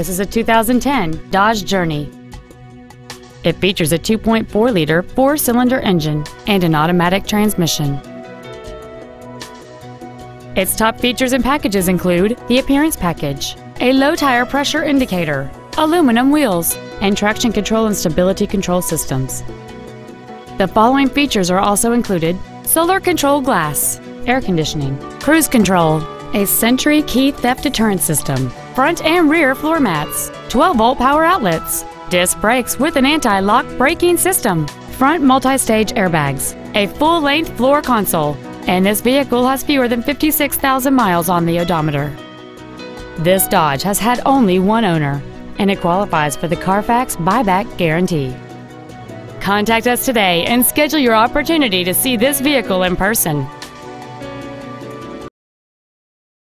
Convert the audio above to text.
This is a 2010 Dodge Journey. It features a 2.4-liter four-cylinder engine and an automatic transmission. Its top features and packages include the appearance package, a low tire pressure indicator, aluminum wheels, and traction control and stability control systems. The following features are also included: solar control glass, air conditioning, cruise control, a Sentry key theft deterrent system, front and rear floor mats, 12-volt power outlets, disc brakes with an anti-lock braking system, front multi-stage airbags, a full-length floor console, and this vehicle has fewer than 56,000 miles on the odometer. This Dodge has had only one owner, and it qualifies for the Carfax buyback guarantee. Contact us today and schedule your opportunity to see this vehicle in person.